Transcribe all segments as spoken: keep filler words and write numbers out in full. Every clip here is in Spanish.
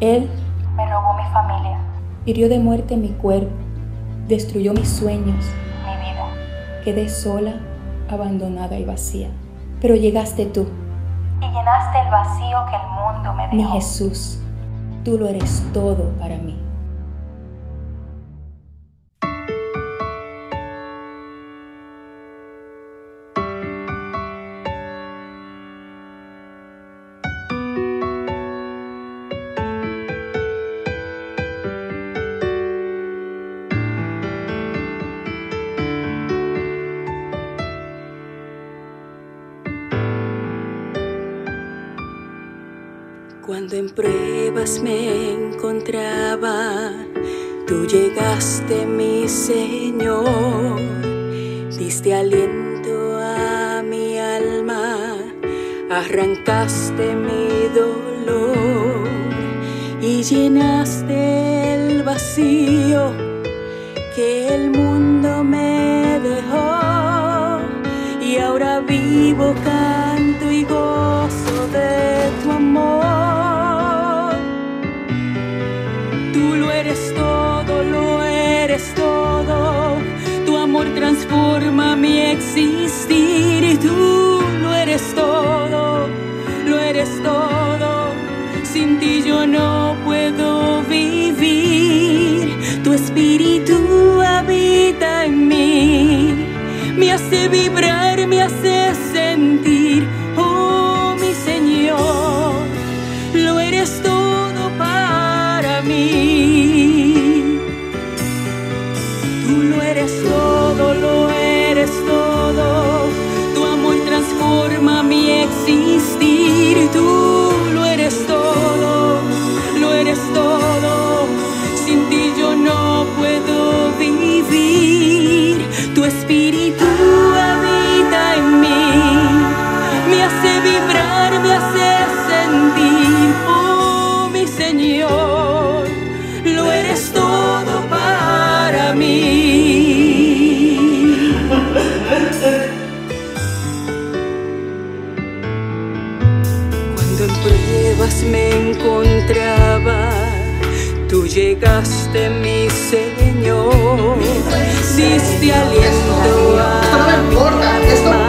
Él me robó mi familia, hirió de muerte mi cuerpo, destruyó mis sueños, mi vida. Quedé sola, abandonada y vacía. Pero llegaste tú y llenaste el vacío que el mundo me dejó. Mi Jesús, tú lo eres todo para mí. Cuando en pruebas me encontraba, tú llegaste, mi Señor. Diste aliento a mi alma, arrancaste mi dolor y llenaste el vacío que el mundo me dejó. Y ahora vivo, canto y gozo de tu amor. Todo, tu amor transforma mi existir y tú lo eres todo, lo eres todo. Sin ti yo no puedo vivir. Tu espíritu habita en mí, me hace vibrar, me hace sentir. Oh, mi Señor, lo eres todo para mí. Todo lo eres todo, tu amor transforma mi existir. Tú lo eres todo, lo eres todo. Sin ti yo no puedo vivir. Tu espíritu habita en mí, me hace vibrar, me hace sentir. Oh, mi Señor, lo eres todo para mí. Me encontraba, tú llegaste, mi Señor. Diste aliento a mi alma,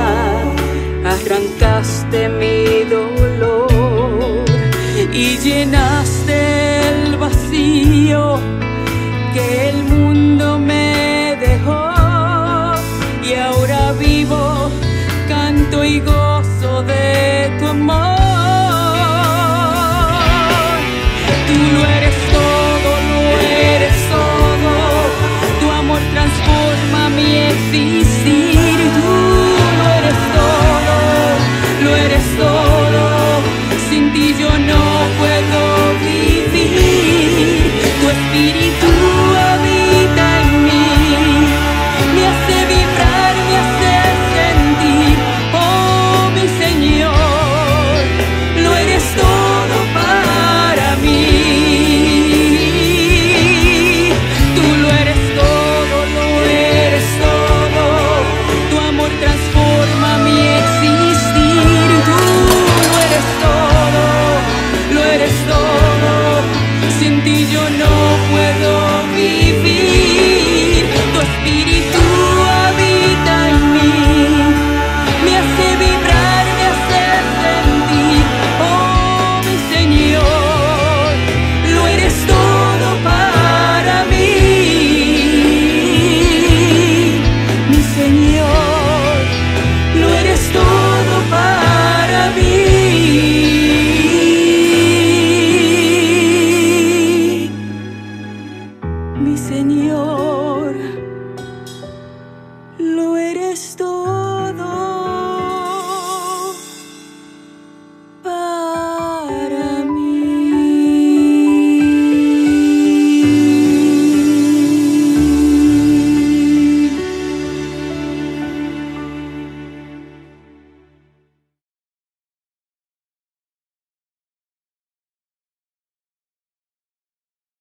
arrancaste mi dolor y llenaste el vacío que